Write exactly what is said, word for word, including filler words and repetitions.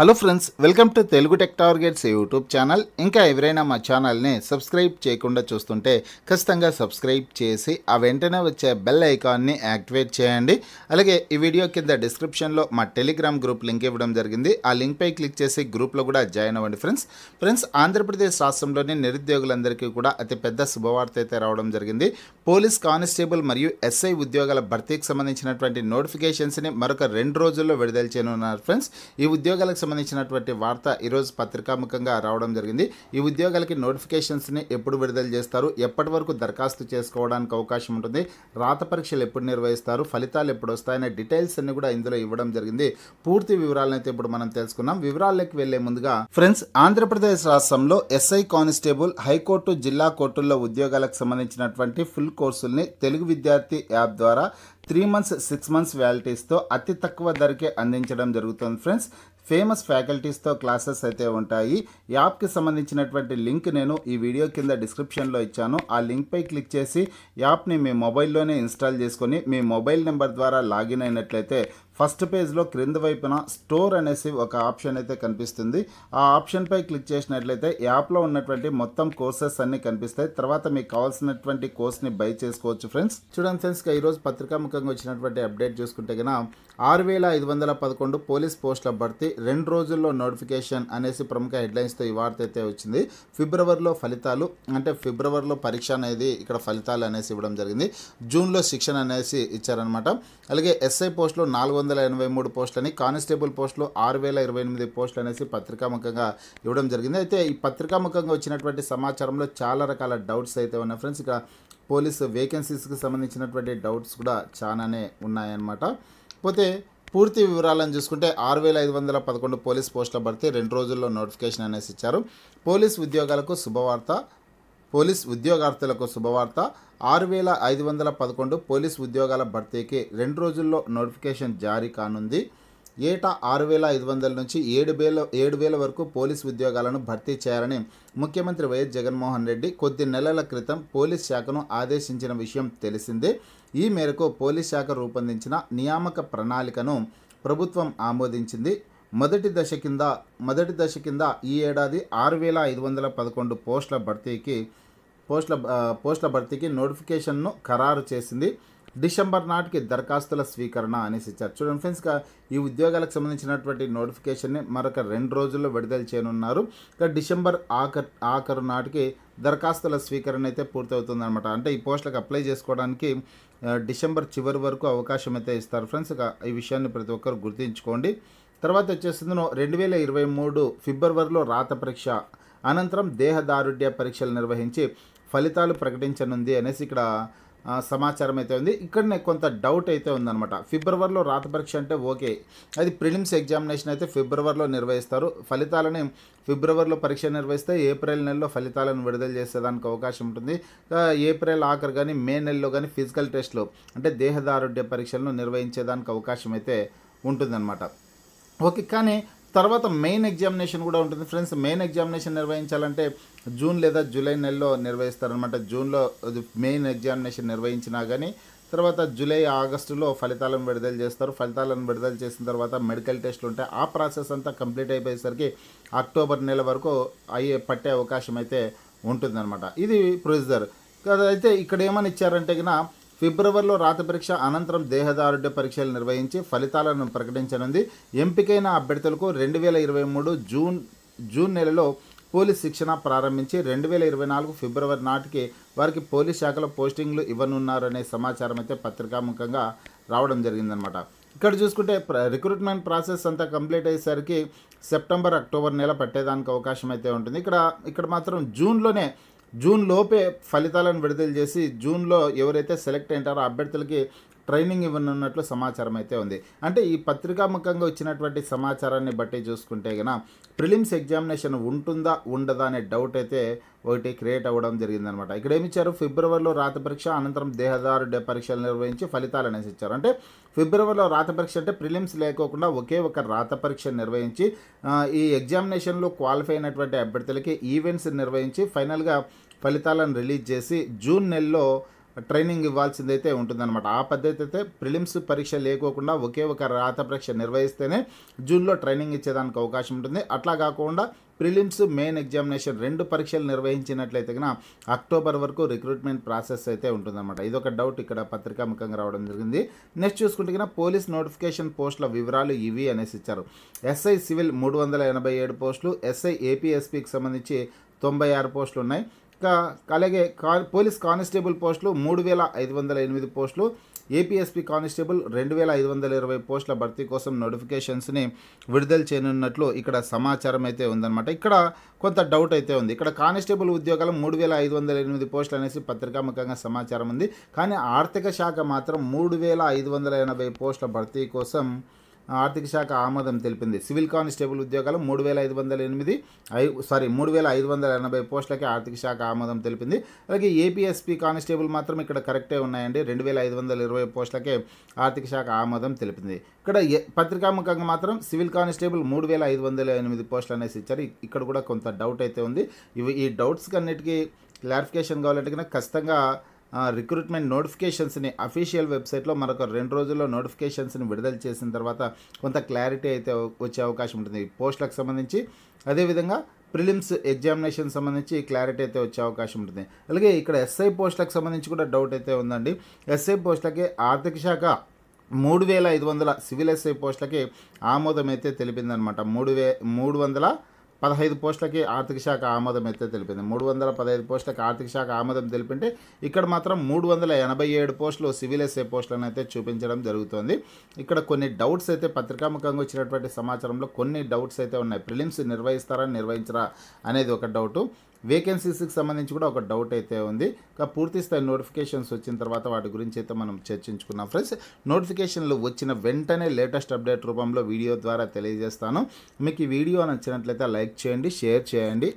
Hello friends, welcome to Telugu tech targets YouTube channel. ఇంకా ఎవరైనా మా ఛానల్ని సబ్స్క్రైబ్ చేయకుండా చూస్తుంటే ఖచ్చితంగా సబ్స్క్రైబ్ చేసి ఆ వెంటనే వచ్చే బెల్ ఐకాన్ని యాక్టివేట్ చేయండి। అలాగే ఈ వీడియో కింద డిస్క్రిప్షన్లో మా టెలిగ్రామ్ గ్రూప్ లింక్ ఇవ్వడం జరిగింది, ఆ లింక్పై క్లిక్ చేసి గ్రూప్లో కూడా జాయిన్ అవ్వండి ఫ్రెండ్స్। ఫ్రెండ్స్ ఆంధ్రప్రదేశ్ రాష్ట్రంలోని నిరుద్యోగులందరికీ కూడా అతిపెద్ద శుభవార్త అయితే రావడం జరిగింది। పోలీస్ కానిస్టేబుల్ మరియు ఎస్ఐ ఉద్యోగాల భర్తీకి సంబంధించినటువంటి నోటిఫికేషన్స్ని మరొక రెండు రోజుల్లో విడుదల చేయనున్నారు ఫ్రెండ్స్। ఈ ఉద్యోగాలకు సంబంధించినటువంటి వార్త ఈరోజు పత్రికాముఖంగా రావడం జరిగింది। ఈ ఉద్యోగాలకి నోటిఫికేషన్స్ని ఎప్పుడు విడుదల చేస్తారు, ఎప్పటి వరకు దరఖాస్తు చేసుకోవడానికి అవకాశం ఉంటుంది, రాత పరీక్షలు ఎప్పుడు నిర్వహిస్తారు, ఫలితాలు ఎప్పుడు వస్తాయనే డీటెయిల్స్ అన్ని కూడా ఇందులో ఇవ్వడం జరిగింది। పూర్తి వివరాలను అయితే ఇప్పుడు మనం తెలుసుకున్నాం। వివరాల్లోకి వెళ్లే ముందుగా ఫ్రెండ్స్, ఆంధ్రప్రదేశ్ రాష్ట్రంలో ఎస్ఐ కానిస్టేబుల్, హైకోర్టు, జిల్లా కోర్టుల్లో ఉద్యోగాలకు సంబంధించినటువంటి ఫుల్ కోర్సుల్ని తెలుగు విద్యార్థి యాప్ ద్వారా త్రీ మంత్స్ సిక్స్ మంత్స్ వ్యాలిటీస్తో అతి తక్కువ ధరకే అందించడం జరుగుతుంది ఫ్రెండ్స్। ఫేమస్ ఫ్యాకల్టీస్తో క్లాసెస్ అయితే ఉంటాయి। యాప్కి సంబంధించినటువంటి లింక్ నేను ఈ వీడియో కింద డిస్క్రిప్షన్లో ఇచ్చాను, ఆ లింక్పై క్లిక్ చేసి యాప్ని మీ మొబైల్లోనే ఇన్స్టాల్ చేసుకొని మీ మొబైల్ నెంబర్ ద్వారా లాగిన్ అయినట్లయితే ఫస్ట్ పేజ్లో క్రింద వైపున స్టోర్ అనేసి ఒక ఆప్షన్ అయితే కనిపిస్తుంది, ఆ ఆప్షన్పై క్లిక్ చేసినట్లయితే యాప్లో ఉన్నటువంటి మొత్తం కోర్సెస్ అన్నీ కనిపిస్తాయి। తర్వాత మీకు కావాల్సినటువంటి కోర్స్ని బై చేసుకోవచ్చు ఫ్రెండ్స్। చూడండి ఫ్రెండ్స్, ఈరోజు పత్రికాముఖంగా వచ్చినటువంటి అప్డేట్ చూసుకుంటే కనుక ఆరు వేల ఐదు వందల పదకొండు పోలీస్ పోస్టుల భర్తీ రెండు రోజుల్లో నోటిఫికేషన్ అనేసి ప్రముఖ హెడ్లైన్స్తో ఈ వార్త అయితే వచ్చింది। ఫిబ్రవరిలో ఫలితాలు, అంటే ఫిబ్రవరిలో పరీక్ష అనేది ఇక్కడ ఫలితాలు అనేసి ఇవ్వడం జరిగింది, జూన్లో శిక్షణ అనేసి ఇచ్చారనమాట। అలాగే ఎస్ఐ పోస్టులు నాలుగు వందల ఎనభై మూడు పోస్టులని, కానిస్టేబుల్ పోస్టులు ఆరు వేల ఇరవై ఎనిమిది పోస్టులు అనేసి పత్రికాముఖంగా ఇవ్వడం జరిగింది। అయితే ఈ పత్రికాముఖంగా వచ్చినటువంటి సమాచారంలో చాలా రకాల డౌట్స్ అయితే ఉన్నాయి ఫ్రెండ్స్। ఇక్కడ పోలీసు వేకెన్సీస్కి సంబంధించినటువంటి డౌట్స్ కూడా చాలానే ఉన్నాయన్నమాట। పోతే పూర్తి వివరాలను చూసుకుంటే ఆరు వేల ఐదు వందల పదకొండు పోలీస్ పోస్టుల భర్తీ రెండు రోజుల్లో నోటిఫికేషన్ అనేసి ఇచ్చారు। పోలీస్ ఉద్యోగాలకు శుభవార్త, పోలీస్ ఉద్యోగార్థులకు శుభవార్త। ఆరు వేల ఐదు వందల పదకొండు పోలీస్ ఉద్యోగాల భర్తీకి రెండు రోజుల్లో నోటిఫికేషన్ జారీ కానుంది। ఏటా ఆరు వేల ఐదు వందల నుంచి ఏడు వేల ఏడు వేల వరకు పోలీస్ ఉద్యోగాలను భర్తీ చేయాలని ముఖ్యమంత్రి వైఎస్ జగన్మోహన్ రెడ్డి కొద్ది నెలల క్రితం పోలీస్ శాఖను ఆదేశించిన విషయం తెలిసిందే। ఈ మేరకు పోలీస్ శాఖ రూపొందించిన నియామక ప్రణాళికను ప్రభుత్వం ఆమోదించింది। మొదటి దశ కింద మొదటి దశ కింద ఈ ఏడాది ఆరు వేల ఐదు వందల పదకొండు పోస్టుల భర్తీకి పోస్టుల పోస్టుల భర్తీకి నోటిఫికేషన్ను ఖరారు చేసింది। డిసెంబర్ నాటికి దరఖాస్తుల స్వీకరణ అనేసి ఇచ్చారు। చూడండి ఫ్రెండ్స్, ఈ ఉద్యోగాలకు సంబంధించినటువంటి నోటిఫికేషన్ని మరొక రెండు రోజుల్లో విడుదల చేయనున్నారు। ఇక డిసెంబర్ ఆఖరు ఆఖరు నాటికి దరఖాస్తుల స్వీకరణ అయితే పూర్తవుతుందన్నమాట। అంటే ఈ పోస్టులకు అప్లై చేసుకోవడానికి డిసెంబర్ చివరి వరకు అవకాశం అయితే ఇస్తారు ఫ్రెండ్స్। ఇక ఈ విషయాన్ని ప్రతి ఒక్కరు గుర్తుంచుకోండి। తర్వాత వచ్చేసింది రెండు వేల ఇరవై మూడు ఫిబ్రవరిలో రాత పరీక్ష అనంతరం దేహదారుఢ్య పరీక్షలు నిర్వహించి ఫలితాలు ప్రకటించనుంది అనేసి ఇక్కడ సమాచారం అయితే ఉంది। ఇక్కడనే కొంత డౌట్ అయితే ఉందన్నమాట। ఫిబ్రవరిలో రాత పరీక్ష అంటే ఓకే, అది ప్రిలిమ్స్ ఎగ్జామినేషన్ అయితే ఫిబ్రవరిలో నిర్వహిస్తారు, ఫలితాలని ఫిబ్రవరిలో పరీక్ష నిర్వహిస్తే ఏప్రిల్ నెలలో ఫలితాలను విడుదల చేసేదానికి అవకాశం ఉంటుంది। ఏప్రిల్ ఆఖరు కానీ మే నెలలో కానీ ఫిజికల్ టెస్టులు అంటే దేహదారుఢ్య పరీక్షలను నిర్వహించేదానికి అవకాశం అయితే ఉంటుందన్నమాట। ఓకే, కానీ తర్వాత మెయిన్ ఎగ్జామినేషన్ కూడా ఉంటుంది ఫ్రెండ్స్। మెయిన్ ఎగ్జామినేషన్ నిర్వహించాలంటే జూన్ లేదా జూలై నెలలో నిర్వహిస్తారనమాట। జూన్లో మెయిన్ ఎగ్జామినేషన్ నిర్వహించినా కానీ తర్వాత జూలై ఆగస్టులో ఫలితాలను విడుదల చేస్తారు। ఫలితాలను విడుదల చేసిన తర్వాత మెడికల్ టెస్టులు ఉంటాయి, ఆ ప్రాసెస్ అంతా కంప్లీట్ అయిపోయేసరికి అక్టోబర్ నెల వరకు అయ్యే పట్టే అవకాశం అయితే ఉంటుందన్నమాట। ఇది ప్రొసీజర్ కదా. అయితే ఇక్కడ ఏమని ఇచ్చారంటే కినా ఫిబ్రవరిలో రాత పరీక్ష అనంతరం దేహదారుఢ్య పరీక్షలు నిర్వహించి ఫలితాలను ప్రకటించనుంది। ఎంపికైన అభ్యర్థులకు రెండు వేల ఇరవై మూడు జూన్ జూన్ నెలలో పోలీస్ శిక్షణ ప్రారంభించి రెండు వేల ఇరవై నాలుగు ఫిబ్రవరి నాటికి వారికి పోలీస్ శాఖలో పోస్టింగ్లు ఇవ్వనున్నారనే సమాచారం అయితే పత్రికాముఖంగా రావడం జరిగిందనమాట। ఇక్కడ చూసుకుంటే రిక్రూట్మెంట్ ప్రాసెస్ అంతా కంప్లీట్ అయ్యేసరికి సెప్టెంబర్ అక్టోబర్ నెల పట్టేదానికి అవకాశం అయితే ఉంటుంది। ఇక్కడ ఇక్కడ మాత్రం జూన్లోనే జూన్ లోపే ఫలితాలను విడుదల చేసి జూన్లో ఎవరైతే సెలెక్ట్ అయింటారో అభ్యర్థులకి ట్రైనింగ్ ఇవ్వనున్నట్లు సమాచారం అయితే ఉంది। అంటే ఈ పత్రికాముఖంగా వచ్చినటువంటి సమాచారాన్ని బట్టి చూసుకుంటే కనుక ప్రిలిమ్స్ ఎగ్జామినేషన్ ఉంటుందా ఉండదా అనే డౌట్ అయితే ఒకటి క్రియేట్ అవ్వడం జరిగిందనమాట। ఇక్కడ ఏమిచ్చారు, ఫిబ్రవరిలో రాత పరీక్ష అనంతరం దేహదారుఢ్య పరీక్షలు నిర్వహించి ఫలితాలు అనేసి ఇచ్చారు। అంటే ఫిబ్రవరిలో రాత పరీక్ష అంటే ప్రిలిమ్స్ లేకోకుండా ఒకే ఒక రాత పరీక్ష నిర్వహించి ఈ ఎగ్జామినేషన్లో క్వాలిఫై అయినటువంటి అభ్యర్థులకి ఈవెంట్స్ నిర్వహించి ఫైనల్గా ఫలితాలను రిలీజ్ చేసి జూన్ నెలలో ట్రైనింగ్ ఇవ్వాల్సిందైతే ఉంటుందన్నమాట। ఆ పద్ధతి అయితే ప్రిలిమ్స్ పరీక్ష లేకోకుండా ఒకే ఒక రాత పరీక్ష నిర్వహిస్తేనే జూన్లో ట్రైనింగ్ ఇచ్చేదానికి అవకాశం ఉంటుంది। అట్లా కాకుండా ప్రిలిమ్స్ మెయిన్ ఎగ్జామినేషన్ రెండు పరీక్షలు నిర్వహించినట్లయితే కనుక అక్టోబర్ వరకు రిక్రూట్మెంట్ ప్రాసెస్ అయితే ఉంటుందన్నమాట। ఇదొక డౌట్ ఇక్కడ పత్రికా ముఖంగా రావడం జరిగింది। నెక్స్ట్ చూసుకుంటే కనుక పోలీస్ నోటిఫికేషన్ పోస్టుల వివరాలు ఇవి అనేసి ఇచ్చారు। ఎస్ఐ సివిల్ మూడు వందల ఎనభై ఏడు పోస్టులు, ఎస్ఐ ఏపీఎస్పీకి సంబంధించి తొంభై ఆరు పోస్టులు ఉన్నాయి। ఇంకా అలాగే కా పోలీస్ కానిస్టేబుల్ పోస్టులు మూడు వేల ఐదు వందల ఎనిమిది పోస్టులు, ఏపీఎస్పీ కానిస్టేబుల్ రెండు వేల ఐదు వందల ఇరవై పోస్టుల భర్తీ కోసం నోటిఫికేషన్స్ని విడుదల చేయనున్నట్లు ఇక్కడ సమాచారం అయితే ఉందన్నమాట। ఇక్కడ కొంత డౌట్ అయితే ఉంది। ఇక్కడ కానిస్టేబుల్ ఉద్యోగాలు మూడు వేల ఐదు వందల ఎనిమిది పోస్టులు అనేసి పత్రికాముఖంగా సమాచారం ఉంది, కానీ ఆర్థిక శాఖ మాత్రం మూడు వేల ఐదు వందల ఎనభై పోస్టుల భర్తీ కోసం ఆర్థిక శాఖ ఆమోదం తెలిపింది। సివిల్ కానిస్టేబుల్ ఉద్యోగాలు మూడు వేల ఐదు వందల ఎనిమిది ఐ సారీ మూడు వేల ఐదు వందల ఎనభై పోస్టులకి ఆర్థిక శాఖ ఆమోదం తెలిపింది। అలాగే ఏపీఎస్పీ కానిస్టేబుల్ మాత్రం ఇక్కడ కరెక్టే ఉన్నాయండి, రెండు వేల ఐదు వందల ఇరవై పోస్టులకే ఆర్థిక శాఖ ఆమోదం తెలిపింది। ఇక్కడ పత్రికాముఖంగా మాత్రం సివిల్ కానిస్టేబుల్ మూడు వేల ఐదు వందల ఎనిమిది పోస్టులు అనేసి ఇచ్చారు। ఇక్కడ కూడా కొంత డౌట్ అయితే ఉంది। ఇవి ఈ డౌట్స్కి అన్నిటికీ క్లారిఫికేషన్ కావాలంటే కనుక ఖచ్చితంగా రిక్రూట్మెంట్ నోటిఫికేషన్స్ని అఫీషియల్ వెబ్సైట్లో మరొక రెండు రోజుల్లో నోటిఫికేషన్స్ని విడుదల చేసిన తర్వాత కొంత క్లారిటీ అయితే వచ్చే అవకాశం ఉంటుంది పోస్టులకు సంబంధించి। అదేవిధంగా ప్రిలిమ్స్ ఎగ్జామినేషన్ సంబంధించి క్లారిటీ అయితే వచ్చే అవకాశం ఉంటుంది। అలాగే ఇక్కడ ఎస్ఐ పోస్టులకు సంబంధించి కూడా డౌట్ అయితే ఉందండి। ఎస్ఐ పోస్టులకి ఆర్థిక శాఖ మూడు వేల ఐదు వందల సివిల్ ఎస్ఐ పోస్టులకి ఆమోదం అయితే తెలిపిందనమాట। మూడు వే మూడు వందల పదహైదు పోస్టులకి ఆర్థిక శాఖ ఆమోదం అయితే తెలిపింది। మూడు వందల పదహైదు పోస్టులకి ఆర్థిక శాఖ ఆమోదం తెలిపింటే ఇక్కడ మాత్రం మూడు వందల ఎనభై ఏడు పోస్టులు సివిల్ ఎస్ఏ పోస్టులను అయితే చూపించడం జరుగుతుంది। ఇక్కడ కొన్ని డౌట్స్ అయితే పత్రికాముఖంగా వచ్చినటువంటి సమాచారంలో కొన్ని డౌట్స్ అయితే ఉన్నాయి। ప్రిలిమ్స్ నిర్వహిస్తారా నిర్వహించరా అనేది ఒక డౌటు, వేకెన్సీస్కి సంబంధించి కూడా ఒక డౌట్ అయితే ఉంది। ఇంకా పూర్తి స్థాయి నోటిఫికేషన్స్ వచ్చిన తర్వాత వాటి గురించి అయితే మనం చర్చించుకున్నాం ఫ్రెండ్స్। నోటిఫికేషన్లు వచ్చిన వెంటనే లేటెస్ట్ అప్డేట్ రూపంలో వీడియో ద్వారా తెలియజేస్తాను। మీకు ఈ వీడియో నచ్చినట్లయితే లైక్ చేయండి, షేర్ చేయండి।